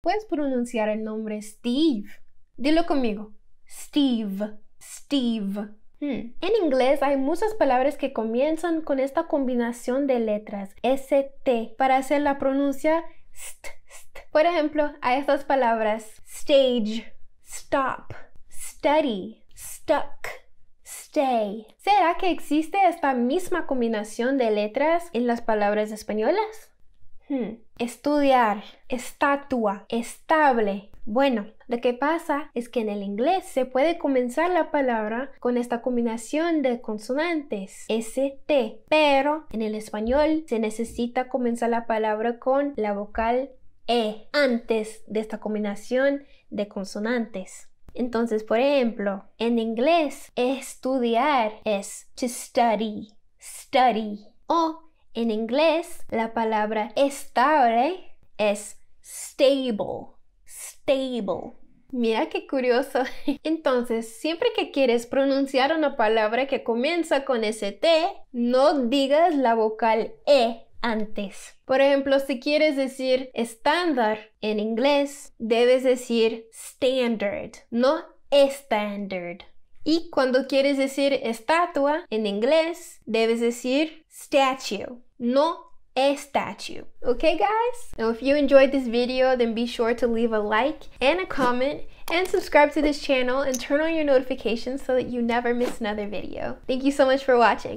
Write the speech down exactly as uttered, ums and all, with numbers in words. Puedes pronunciar el nombre Steve. Dilo conmigo. Steve. Steve. Hmm. En inglés hay muchas palabras que comienzan con esta combinación de letras S T para hacer la pronuncia st, st. Por ejemplo, hay estas palabras stage, stop, study, stuck, stay. ¿Será que existe esta misma combinación de letras en las palabras españolas? Hmm. Estudiar, estatua, estable. Bueno, lo que pasa es que en el inglés se puede comenzar la palabra con esta combinación de consonantes S T, pero en el español se necesita comenzar la palabra con la vocal E antes de esta combinación de consonantes. Entonces, por ejemplo, en inglés estudiar es to study, study. O en inglés la palabra estable es stable. Stable. Mira qué curioso. Entonces, siempre que quieres pronunciar una palabra que comienza con st, no digas la vocal e antes. Por ejemplo, si quieres decir estándar en inglés, debes decir standard, no standard. Y cuando quieres decir estatua en inglés, debes decir statue, no statue. Okay guys, now if you enjoyed this video, then be sure to leave a like and a comment and subscribe to this channel and turn on your notifications so that you never miss another video. Thank you so much for watching.